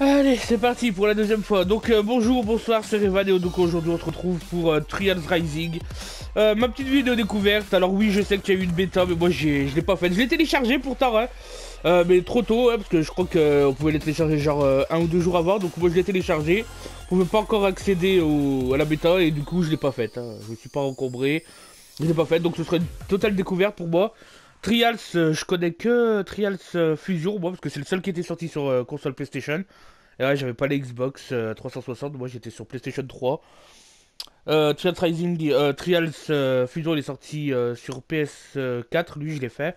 Allez, c'est parti pour la deuxième fois. Donc bonjour, bonsoir, c'est Révanéo. Donc aujourd'hui on se retrouve pour Trials Rising. Ma petite vidéo découverte. Alors oui, je sais qu'il y a eu une bêta, mais moi je l'ai pas faite. Je l'ai téléchargée pourtant, hein, mais trop tôt, hein, parce que je crois qu'on pouvait les télécharger genre 1 ou 2 jours avant. Donc moi je l'ai téléchargée. On ne peut pas encore accéder à la bêta et du coup je l'ai pas faite. Hein. Je ne suis pas encombré. Je l'ai pas faite, donc ce serait une totale découverte pour moi. Trials, je connais que Trials Fusion, moi, parce que c'est le seul qui était sorti sur console PlayStation. Et ouais, j'avais pas les Xbox 360, moi j'étais sur PlayStation 3. Trials Fusion, il est sorti sur PS4, lui je l'ai fait.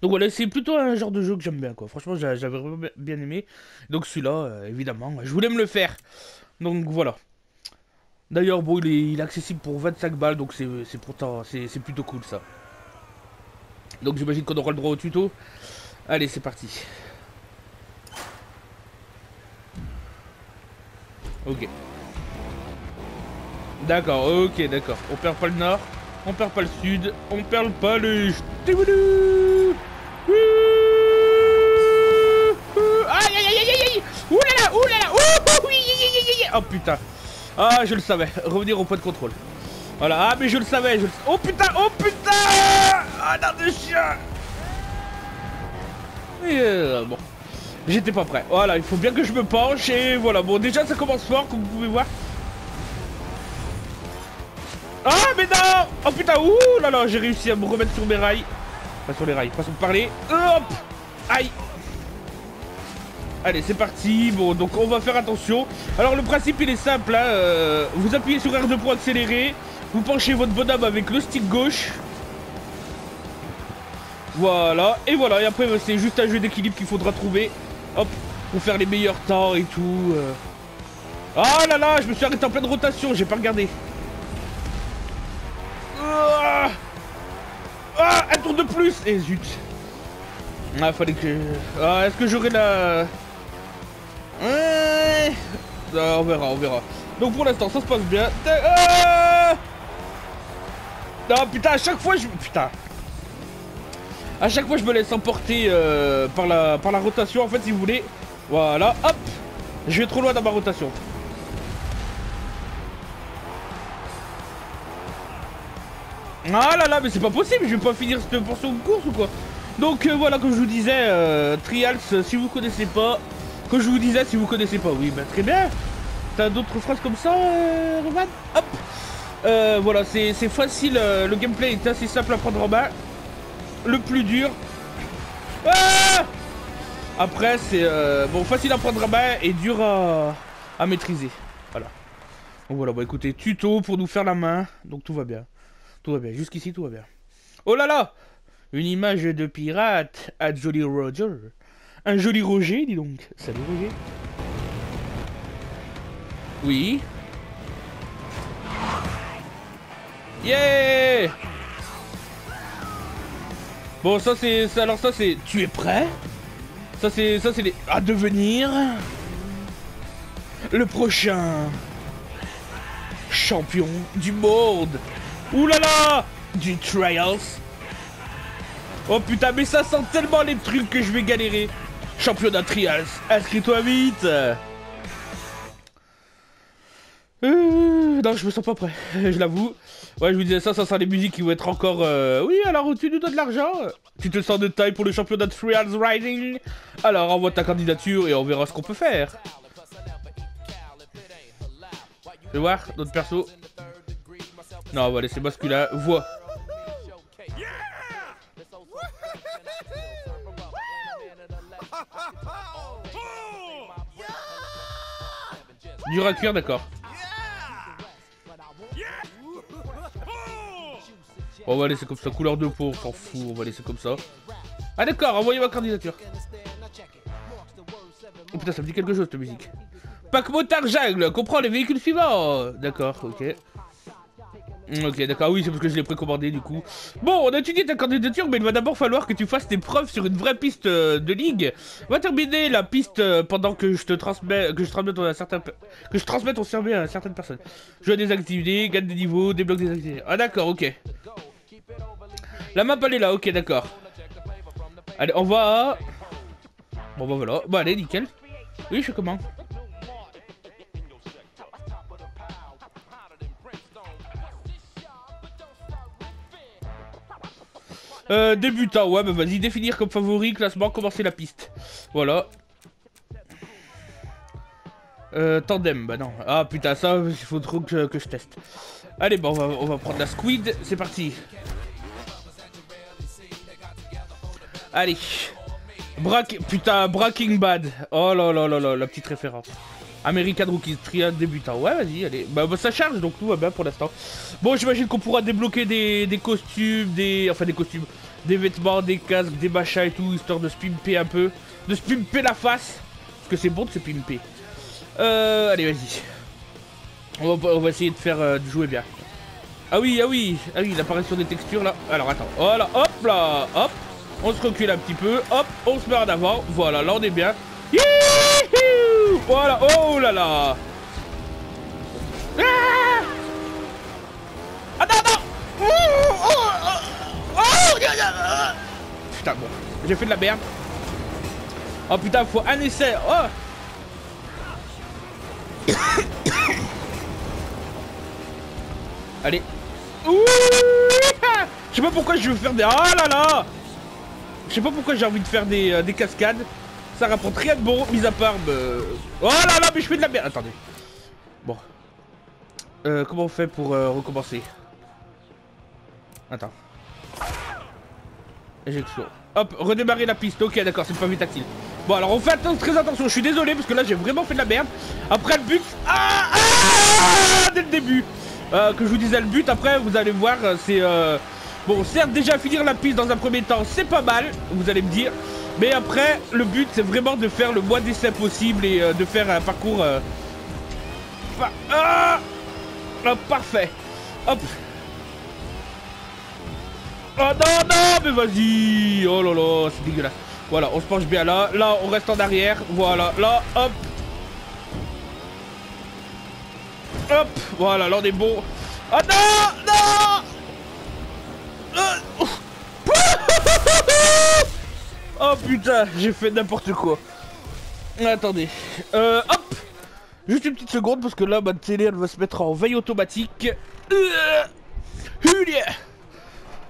Donc voilà, c'est plutôt un genre de jeu que j'aime bien, quoi. Franchement, j'avais vraiment bien aimé. Donc celui-là, évidemment, je voulais me le faire. Donc voilà. D'ailleurs, bon, il est accessible pour 25 balles, donc c'est plutôt cool ça. Donc j'imagine qu'on aura le droit au tuto. Allez, c'est parti. Ok. D'accord, ok, d'accord. On perd pas le nord, on perd pas le sud, on perd pas le... Aïe, aïe, aïe, aïe, aïe. Oulala, oulala, ouh, oui, oh putain. Ah, je le savais. Revenir au point de contrôle. Voilà, ah mais je le savais, oh putain, oh putain. Ah non de chien. Et bon, j'étais pas prêt, voilà, il faut bien que je me penche et voilà, bon déjà ça commence fort comme vous pouvez voir. Ah mais non. Oh putain, ouh là là, j'ai réussi à me remettre sur mes rails. Pas sur les rails, façon de parler, hop. Aïe. Allez, c'est parti, bon, donc on va faire attention. Alors le principe il est simple, hein, vous appuyez sur R2 pour accélérer, vous penchez votre bonhomme avec le stick gauche. Voilà, et après c'est juste un jeu d'équilibre qu'il faudra trouver, hop, pour faire les meilleurs temps et tout. Ah là là, je me suis arrêté en pleine rotation, j'ai pas regardé. Ah, un tour de plus, et zut. Ah, fallait que... Ah, est-ce que j'aurai la... Ah, on verra, on verra. Donc pour l'instant, ça se passe bien. Ah non, putain, à chaque fois, je... Putain. À chaque fois, je me laisse emporter par la rotation, en fait, si vous voulez. Voilà, hop. Je vais trop loin dans ma rotation. Ah là là, mais c'est pas possible. Je vais pas finir cette portion de course ou quoi? Donc voilà, comme je vous disais, Trials, si vous connaissez pas, oui, bah très bien. T'as d'autres phrases comme ça, Roman? Hop. Voilà, c'est facile, le gameplay est assez simple à prendre en main. Le plus dur. Ah après, c'est bon, facile à prendre en main et dur à maîtriser. Voilà. Donc voilà, bon écoutez, tuto pour nous faire la main. Donc tout va bien. Tout va bien, jusqu'ici tout va bien. Oh là là. Une image de pirate à Jolly Roger. Un joli Roger, dis donc. Salut Roger. Oui. Yeah. Bon, ça c'est... Alors ça c'est... Tu es prêt? Ça c'est... Ça c'est les... À devenir... Le prochain... Champion du monde. Oulala. Du Trials. Oh putain, mais ça sent tellement les trucs que je vais galérer. Championnat Trials, inscris-toi vite. Non, je me sens pas prêt, je l'avoue. Ouais, je vous disais ça, ça sent les musiques qui vont être encore... Oui, alors tu nous donnes de l'argent. Tu te sens de taille pour le championnat Trials Rising. Alors envoie ta candidature et on verra ce qu'on peut faire. Je vais voir, notre perso. Non, on va laisser masculin, voix. Dur à cuire, d'accord. On va laisser comme ça, couleur de peau, on s'en fout, on va laisser comme ça. Ah d'accord, envoyez ma candidature. Oh putain, ça me dit quelque chose cette musique. Pack motard jungle, comprends les véhicules suivants. D'accord, ok. Ok, d'accord, oui, c'est parce que je l'ai précommandé du coup. Bon, on a étudié ta candidature, mais il va d'abord falloir que tu fasses tes preuves sur une vraie piste de ligue. Va terminer la piste pendant que je te transmets ton cerveau à certaines personnes. Je vais désactiver, gagne des niveaux, débloque des activités. Ah d'accord, ok. La map elle est là, ok, d'accord. Allez, on va... Bon bah voilà, bah allez, nickel. Oui, je commande. Débutant, ouais, bah vas-y, définir comme favori, classement, commencer la piste. Voilà. Tandem, bah non. Ah putain, ça, il faut trop que je teste. Allez, bah on va prendre la squid, c'est parti. Allez. Putain, Breaking Bad. Oh là là là là, la petite référence. American Rookie, triade débutant. Ouais, vas-y, allez. Bah ça charge, donc tout va bien pour l'instant. Bon, j'imagine qu'on pourra débloquer des costumes, des vêtements, des casques, des machins et tout, histoire de se pimper un peu. De se pimper la face. Parce que c'est bon de se pimper. Allez, vas-y. On va essayer de faire de jouer bien. Ah oui, ah oui. Ah oui, l'apparition des textures, là. Alors, attends. Voilà, hop, là, hop. On se recule un petit peu, hop, on se met en avant. Voilà, là on est bien. Youhou, voilà, oh là là. Ah, attends, attends. Putain, bon, j'ai fait de la merde. Oh putain, faut un essai. Oh. Allez. Je sais pas pourquoi je veux faire des... Oh là là. Je sais pas pourquoi j'ai envie de faire des cascades. Ça rapporte rien de bon, mis à part... Oh là là, mais je fais de la merde. Attendez. Bon. Comment on fait pour recommencer? Attends. Éjection. Hop, redémarrer la piste. Ok, d'accord, c'est pas vite tactile. Bon, alors on fait très attention. Je suis désolé, parce que là, j'ai vraiment fait de la merde. Après, le but... dès le début. Que je vous disais le but, après, vous allez voir, c'est... Bon, certes, déjà finir la piste dans un premier temps, c'est pas mal, vous allez me dire. Mais après, le but, c'est vraiment de faire le moins d'essais possible et de faire un parcours... parfait. Hop. Oh non, non, mais vas-y. Oh là là, c'est dégueulasse. Voilà, on se penche bien là. Là, on reste en arrière. Voilà, là, hop. Hop, voilà, là, on est bon. Oh non, non. Oh putain, j'ai fait n'importe quoi. Attendez. Hop. Juste une petite seconde parce que là ma télé elle va se mettre en veille automatique.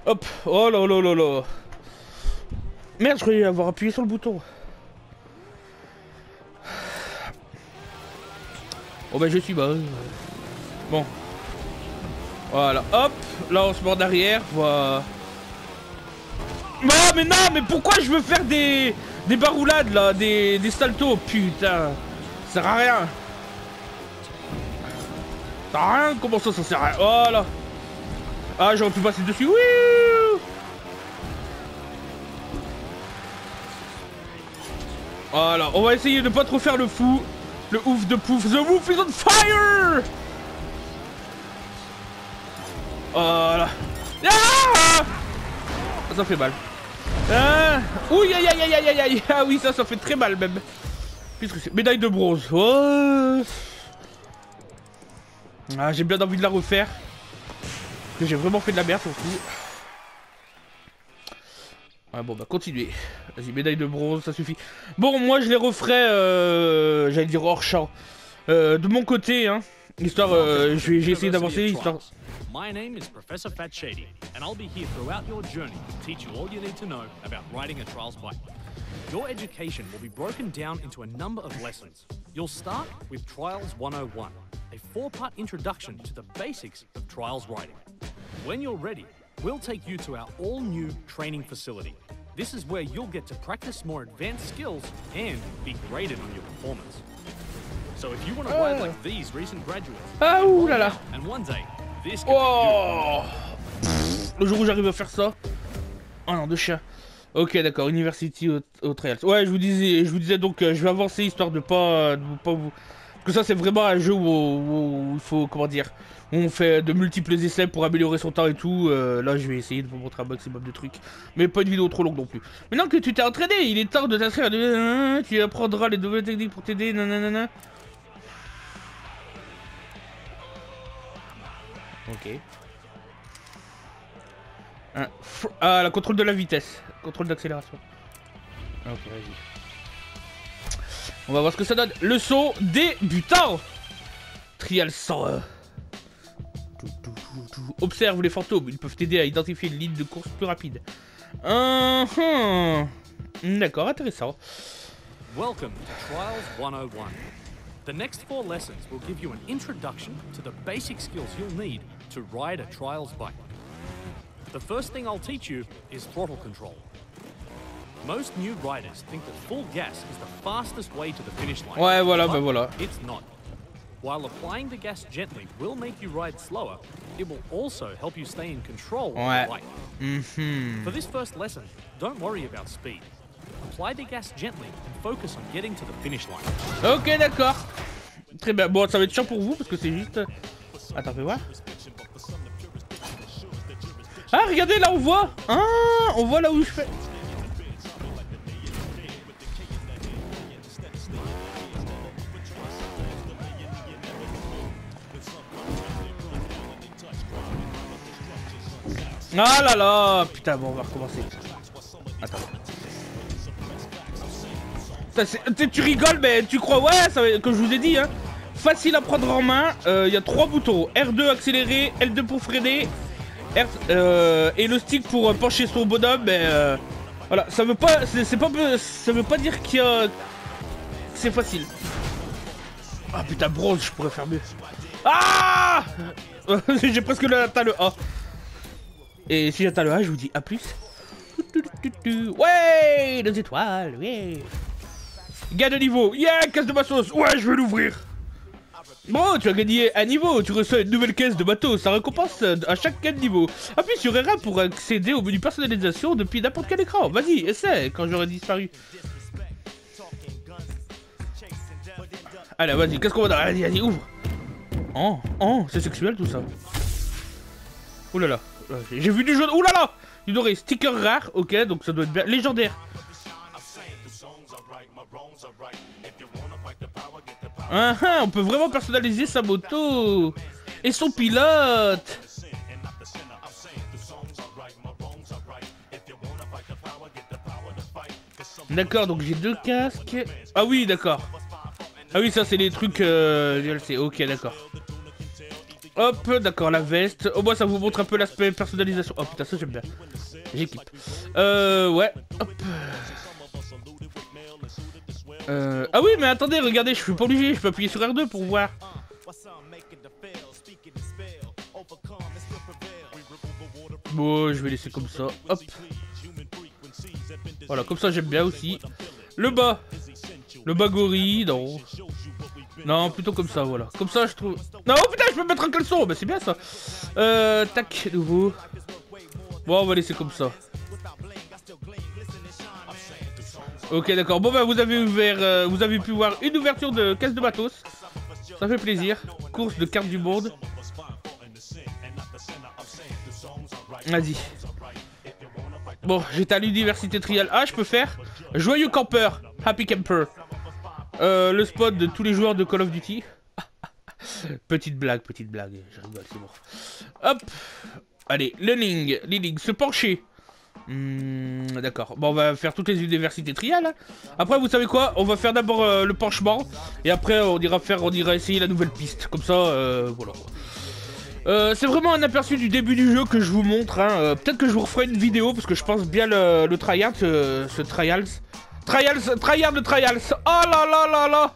Hop. Oh là là là là. Merde, je croyais avoir appuyé sur le bouton. Oh bah je suis bas. Bon. Voilà, hop, là on se met en arrière, voilà. Non mais non, mais pourquoi je veux faire des baroulades là, des saltos, putain, ça sert à rien. Ça sert à rien, comment ça, ça sert à rien, oh là. Ah, j'aurais pu passer dessus, oui. Voilà, on va essayer de pas trop faire le fou, le ouf de pouf, the roof is on fire. Voilà. Ah, ça fait mal. Ah, ouïe, aïe, aïe, aïe, aïe, aïe. Ah oui, ça fait très mal même. Qu'est-ce que c'est? Médaille de bronze. Oh. Ah, j'ai bien envie de la refaire. J'ai vraiment fait de la merde pour tout. Ah bon, bah continuez. Vas-y, médaille de bronze, ça suffit. Bon, moi je les referai, j'allais dire hors champ. De mon côté, hein. Histoire, j'ai essayé d'avancer, histoire... My name is Professor Fat Shady, and I'll be here throughout your journey to teach you all you need to know about riding a trials bike. Your education will be broken down into a number of lessons. You'll start with Trials 101, a four-part introduction to the basics of trials riding. When you're ready, we'll take you to our all-new training facility. This is where you'll get to practice more advanced skills and be graded on your performance. So if you want to ride like these recent graduates, and one day, oh. Le jour où j'arrive à faire ça. Oh non, de chat. Ok, d'accord, University au Trials. Ouais, je vous disais donc, je vais avancer histoire de pas vous... Parce que ça, c'est vraiment un jeu où il faut, comment dire, où on fait de multiples essais pour améliorer son temps et tout. Là, je vais essayer de vous montrer un maximum de trucs. Mais pas une vidéo trop longue non plus. Maintenant que tu t'es entraîné, il est temps de t'inscrire. Tu apprendras les nouvelles techniques pour t'aider. Nanana. Ok. Ah, la contrôle de la vitesse. Contrôle d'accélération. Ok, vas-y. On va voir ce que ça donne. Le saut des butins. Trials 100. Observe les fantômes. Ils peuvent t'aider à identifier une ligne de course plus rapide. D'accord, intéressant. Welcome to Trials 101. The next 4 lessons will give you an introduction to the basic skills you'll need to ride a Trials bike. The first thing I'll teach you is throttle control. Most new riders think that full gas is the fastest way to the finish line. Ouais, voilà, ben voilà. It's not. While applying the gas gently will make you ride slower, it will also help you stay in control of the bike. For this first lesson, don't worry about speed. Apply the gas gently and focus on getting to the finish line. Ok, d'accord. Très bien. Bon, ça va être chiant pour vous parce que c'est juste... Attends, fais voir. Ah, regardez, là on voit. Ah, on voit là où je fais. Ah là là. Putain, bon, on va recommencer. Attends. Tu rigoles, mais tu crois, ouais, ça, que je vous ai dit, hein. Facile à prendre en main, il y a 3 boutons, R2 accélérer, L2 pour freiner, et le stick pour pencher son bonhomme, mais voilà, ça veut pas, ça veut pas dire qu'il y a... C'est facile. Ah putain, bronze, je pourrais faire mieux. Ah j'ai presque atteint le A. Et si j'atteins le A, je vous dis A+. Ouais, 2 étoiles, ouais. Gain de niveau, yeah, caisse de matos, ouais, je vais l'ouvrir. Bon, tu as gagné un niveau, tu reçois une nouvelle caisse de matos, ça récompense à chaque quel niveau. Appuie sur R1 pour accéder au menu personnalisation depuis n'importe quel écran. Vas-y, essaie, quand j'aurai disparu. Allez, vas-y, qu'est-ce qu'on va dans... Allez, allez, ouvre. Oh, oh, c'est sexuel tout ça. Oulala, j'ai vu du jaune, oulala. Du doré, sticker rare, ok, donc ça doit être bien, légendaire. On peut vraiment personnaliser sa moto et son pilote. D'accord, donc j'ai 2 casques. Ah oui, d'accord. Ah oui, ça c'est les trucs DLC. Ok, d'accord. Hop, d'accord, la veste. Au moins ça vous montre un peu l'aspect personnalisation. Oh putain, ça j'aime bien. J'équipe. Ouais. Hop. Ah oui, mais attendez, regardez, je suis pas obligé, je peux appuyer sur R2 pour voir. Bon, je vais laisser comme ça, hop. Voilà, comme ça j'aime bien aussi. Le bas gorille, non. Non, plutôt comme ça, voilà. Comme ça je trouve... Non, oh, putain, je peux mettre un caleçon, bah c'est bien ça. Tac, nouveau. Bon, on va laisser comme ça. Ok, d'accord. Bon, bah, vous avez ouvert, vous avez pu voir une ouverture de caisse de matos. Ça fait plaisir. Course de cartes du monde. Vas-y. Bon, j'étais à l'université Trial. Ah, je peux faire Joyeux Campeur. Happy Camper. Le spot de tous les joueurs de Call of Duty. Petite blague. Je rigole, c'est bon. Hop. Allez, leaning. Leaning, se pencher. D'accord, bon, on va faire toutes les universités trial. Après vous savez quoi, on va faire d'abord le penchement. Et après on ira essayer la nouvelle piste. Comme ça, voilà. C'est vraiment un aperçu du début du jeu que je vous montre, hein. Peut-être que je vous referai une vidéo parce que je pense bien le tryhard, ce trials. Tryhard de trials. Oh là là là là.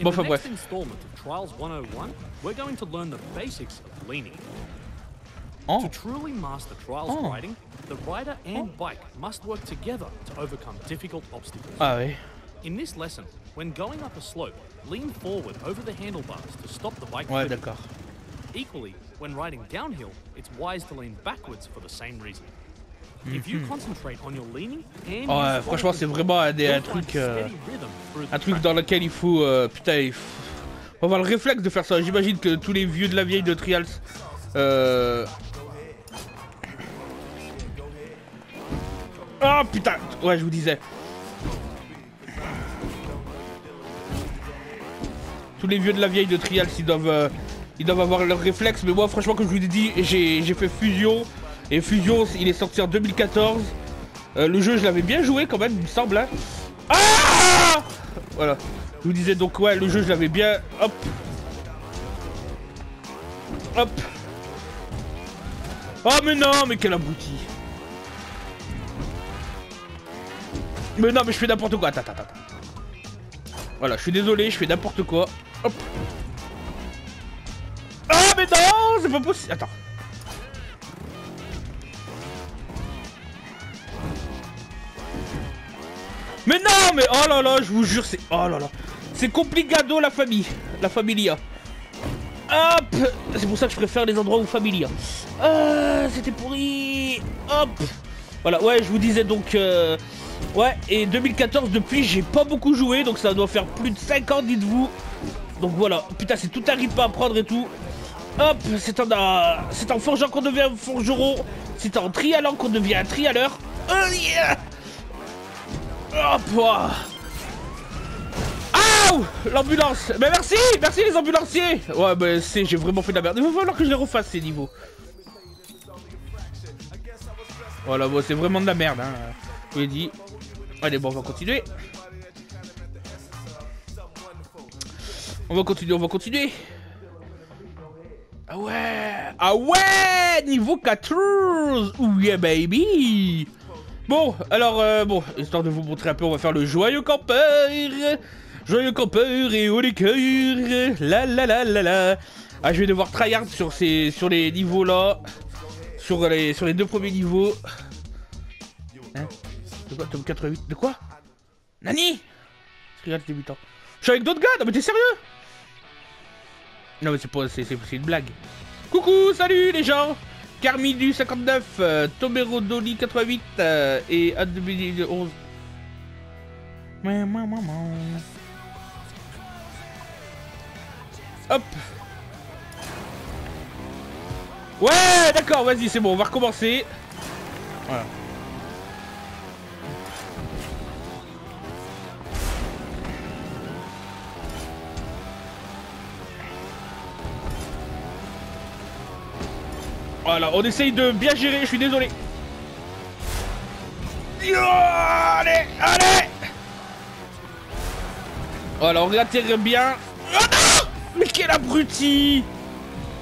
Bon, enfin bref. Oh. To truly master trials riding, the rider and bike must work together to overcome difficult obstacles. Ah oui. In this lesson, when going up a slope, lean forward over the handlebars to stop the bike. Ouais, d'accord. Equally, when riding downhill, it's wise to lean backwards for the same reason. If you concentrate on your leaning and franchement, c'est vraiment un truc dans lequel il faut on va avoir le réflexe de faire ça. J'imagine que tous les vieux de la vieille de trials Oh putain, ouais, je vous disais. Tous les vieux de la vieille de Trials, ils doivent avoir leur réflexe. Mais moi, franchement, comme je vous ai dit, j'ai fait Fusion. Et Fusion, il est sorti en 2014. Le jeu, je l'avais bien joué quand même, il me semble. Hein. Ah Voilà. Je vous disais donc, ouais, le jeu, je l'avais bien. Hop. Hop. Oh, mais non, mais quel abruti. Mais non, mais je fais n'importe quoi. Attends, attends, attends. Voilà, je suis désolé, je fais n'importe quoi. Hop. Ah, mais non, c'est pas possible. Attends. Mais non, mais oh là là, je vous jure, c'est... Oh là là. C'est complicado, la famille. La familia. Hop. C'est pour ça que je préfère les endroits où familia. C'était pourri. Hop. Voilà, ouais, je vous disais donc... Ouais, et 2014, depuis, j'ai pas beaucoup joué. Donc ça doit faire plus de 5 ans, dites-vous. Donc voilà. Putain, c'est tout un rip à apprendre et tout. Hop. C'est en forgeant qu'on devient un forgeron. C'est en trialant qu'on devient un trialeur. Oh yeah. Hop. Aouh. L'ambulance. Mais merci. Merci les ambulanciers. Ouais, mais c'est... J'ai vraiment fait de la merde. Il va falloir que je les refasse, ces niveaux. Voilà, bon, c'est vraiment de la merde, hein. Je vous l'ai dit. Allez, bon, on va continuer. On va continuer, on va continuer. Ah ouais. Ah ouais. Niveau 14. Yeah, baby. Bon, alors, bon, histoire de vous montrer un peu, on va faire le joyeux campeur. Joyeux campeur et haut les cœurs. La la la la la. Ah, je vais devoir tryhard sur les niveaux là. Sur les deux premiers niveaux. Hein? De quoi? Tom 88? De quoi? Nani? Regarde les débutants. Je suis avec d'autres gars? Non mais t'es sérieux? Non mais c'est pas... C'est une blague. Coucou, salut les gens. Carmidu 59, Tomero Doli 88 et Ad 2011. Hop. Ouais, d'accord, vas-y, c'est bon, on va recommencer. Voilà. Voilà, on essaye de bien gérer, je suis désolé. Oh, allez, allez. Voilà, on réatterrit bien. Oh non. Mais quel abruti.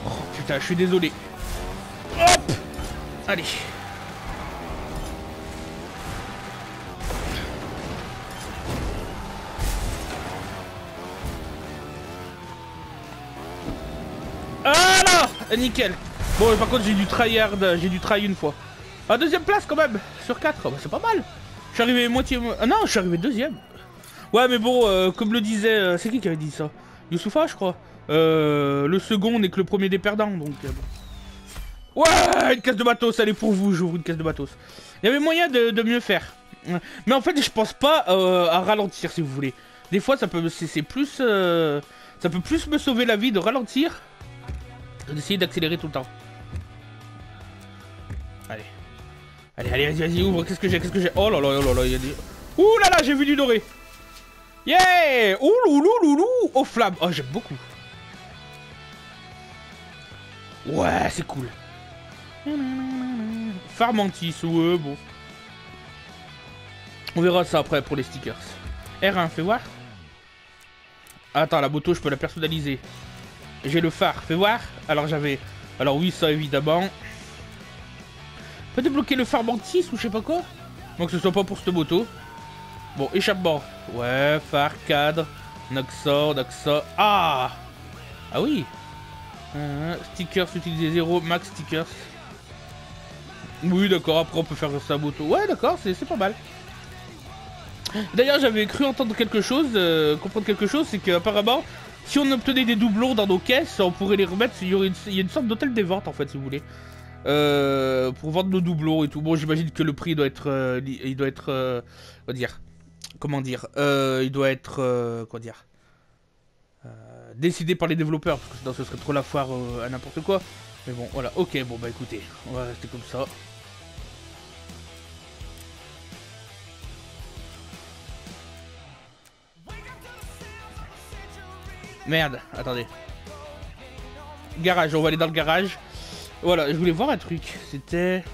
Oh putain, je suis désolé. Hop. Allez. Voilà. Nickel. Bon, par contre, j'ai dû tryhard, j'ai dû try une fois. Ah, deuxième place quand même, sur 4, bah, c'est pas mal. Je suis arrivé moitié... Ah non, je suis arrivé deuxième. Ouais, mais bon, comme le disait... c'est qui avait dit ça? Youssoufa, je crois. Le second n'est que le premier des perdants, donc... bon. Ouais, une caisse de matos, elle est pour vous, j'ouvre une caisse de matos. Il y avait moyen de mieux faire. Mais en fait, je pense pas à ralentir, si vous voulez. Des fois, ça peut... c'est plus... ça peut plus me sauver la vie de ralentir. D'essayer d'accélérer tout le temps. Allez. Allez, allez, vas-y, vas-y, ouvre. Qu'est-ce que j'ai? Qu'est-ce que j'ai? Oh là là, oh là là, il y a des... Ouh là là, j'ai vu du doré. Yeah. Ouh loulou loulou. Oh flamme. Oh, j'aime beaucoup. Ouais, c'est cool. Farmentis, ouais, bon. On verra ça après pour les stickers. R1, fais voir. Attends, la moto, je peux la personnaliser. J'ai le phare, fais voir. Alors j'avais... Alors oui, ça évidemment. Peut débloquer le phare Mantis ou je sais pas quoi. Donc ce soit pas pour cette moto. Bon, échappement. Ouais, phare, cadre. Noxa, Noxa. Ah. Ah oui. Stickers, utiliser 0, max stickers. Oui, d'accord, après on peut faire sa moto. Ouais, d'accord, c'est pas mal. D'ailleurs, j'avais cru entendre quelque chose, comprendre quelque chose, c'est qu'apparemment... Si on obtenait des doublons dans nos caisses, on pourrait les remettre. Il y a une sorte d'hôtel des ventes en fait, si vous voulez, pour vendre nos doublons et tout. Bon, j'imagine que le prix doit être, on va dire, comment dire, il doit être, comment dire, décidé par les développeurs, parce que sinon ce serait trop la foire à n'importe quoi. Mais bon, voilà. Ok, bon bah écoutez, on va rester comme ça. Merde, attendez. Garage, on va aller dans le garage. Voilà, je voulais voir un truc. C'était...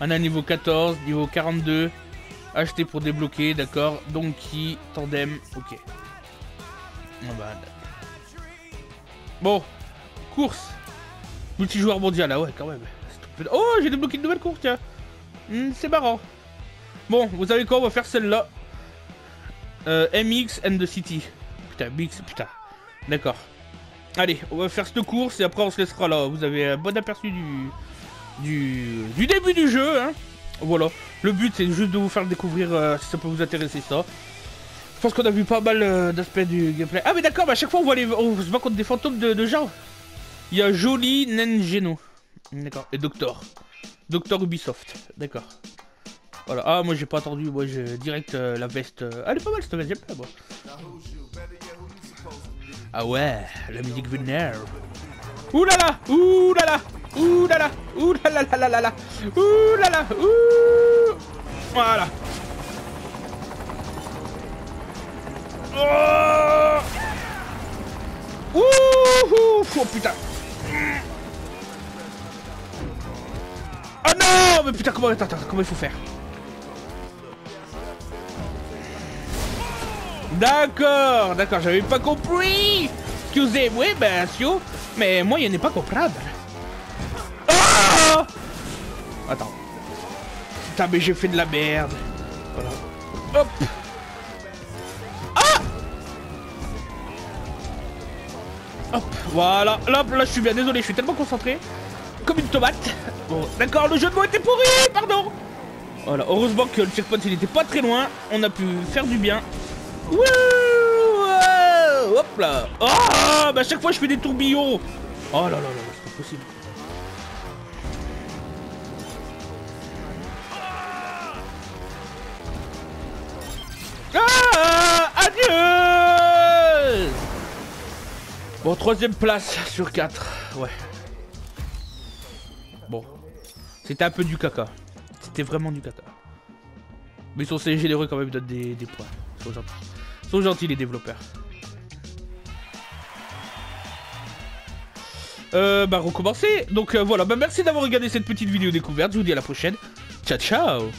On a niveau 14, niveau 42. Acheter pour débloquer, d'accord. Donkey, tandem, ok. Ah bah, bon, course. Multijoueur mondial, ah ouais, quand même. Oh, j'ai débloqué une nouvelle course, tiens. C'est marrant. Bon, vous savez quoi, on va faire celle-là. MX and the City. Putain, MX, putain. D'accord. Allez, on va faire cette course et après on se laissera là. Vous avez un bon aperçu du début du jeu, hein. Voilà, le but c'est juste de vous faire découvrir si ça peut vous intéresser ça. Je pense qu'on a vu pas mal d'aspects du gameplay. Ah mais d'accord, mais à chaque fois on voit on se bat contre des fantômes de gens. Il y a Jolie, Nengeno. D'accord, et Docteur Ubisoft, d'accord. Voilà, ah moi j'ai pas attendu, moi j'ai direct la veste. Ah, elle est pas mal cette veste, j'aime pas moi. Ah ouais, la musique vénère. Oulala, oulala. Ouh là là, ouh là là là là là, ouh là là, ouh. Voilà. Oh, ouh, oh putain. Ah oh, non, mais putain, comment il faut faire? D'accord, j'avais pas compris. Excusez-moi, ben, mais moi, il n'est pas comprendre. Attends. Putain mais j'ai fait de la merde. Voilà. Hop. Ah. Hop. Voilà. Là, là je suis bien désolé, je suis tellement concentré. Comme une tomate. Bon, d'accord, le jeu de mots était pourri, pardon. Voilà, heureusement que le checkpoint il était pas très loin. On a pu faire du bien. Wouh. Hop là. Oh, bah à chaque fois je fais des tourbillons. Oh là là là, c'est pas possible. Adieu. Bon, 3ème place sur 4. Ouais. Bon. C'était un peu du caca. C'était vraiment du caca. Mais ils sont généreux quand même, ils donnent des points. Ils sont gentils. Ils sont gentils les développeurs. Bah recommencer. Donc voilà, bah merci d'avoir regardé cette petite vidéo découverte. Je vous dis à la prochaine. Ciao ciao.